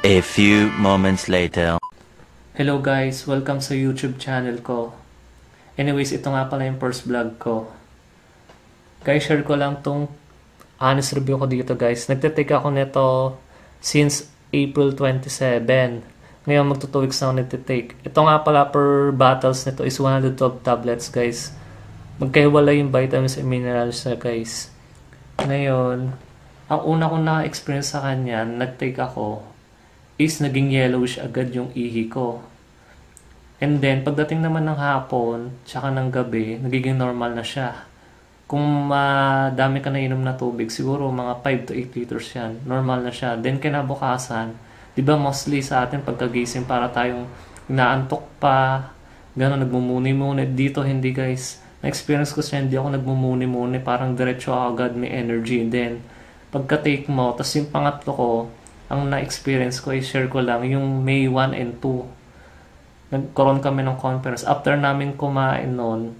A few moments later. Hello guys, welcome sa YouTube channel ko. Anyways, ito nga pala yung first vlog ko. Guys, share ko lang tong honest review ko dito guys. Nagte-take ako nito since April 27. Ngayon magto-2 weeks na ako nagte-take. Ito nga pala per bottles nito is 112 tablets guys. Magkahiwala yung vitamins and minerals na guys. Ngayon, ang una kong na-experience sa kanya, nag-take ako is naging yellowish agad yung ihi ko. And then, pagdating naman ng hapon, tsaka ng gabi, nagiging normal na siya. Kung madami ka na inom na tubig, siguro mga 5 to 8 liters yan. Normal na siya. Then, kinabukasan, di ba mostly sa atin pagkagising para tayong inaantok pa, gano'n, nagmumuni-muni. Dito, hindi guys. Na-experience ko siya, hindi ako nagmumuni-muni. Parang diretso ako agad, may energy. Then, pagka-take mo, tas yung pangatlo ko, ang na-experience ko, i-share ko lang, yung May 1 and 2. Nagkaroon kami ng conference. After namin kumain noon,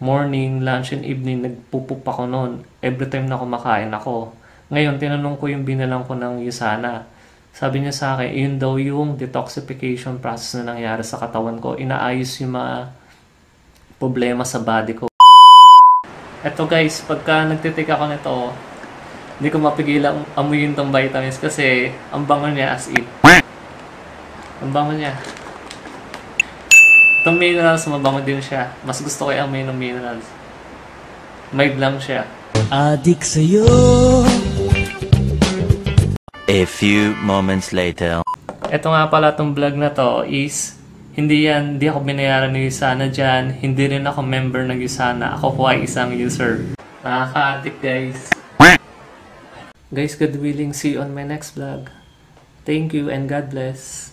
morning, lunch, and evening, nagpupup ako noon. Every time na kumakain ako. Ngayon, tinanong ko yung binalang ko ng USANA. Sabi niya sa akin, yun daw yung detoxification process na nangyari sa katawan ko. Inaayos yung mga problema sa body ko. Eto guys, pagka nagtitik ako nito, hindi ko mapigilan amuyin tong vitamins kasi ang bango niya as in. Ang bango niya. Itong minerals, mabango din siya. Mas gusto ko yung amuyin ng minerals. Mild lang siya. Adik sa'yo. A few moments later. Ito nga pala tong vlog na to is hindi ako binayaran ng USANA dyan. Hindi rin ako member ng USANA. Ako po ay isang user. Nakaka-adik guys. Guys, God willing, see you on my next vlog. Thank you and God bless.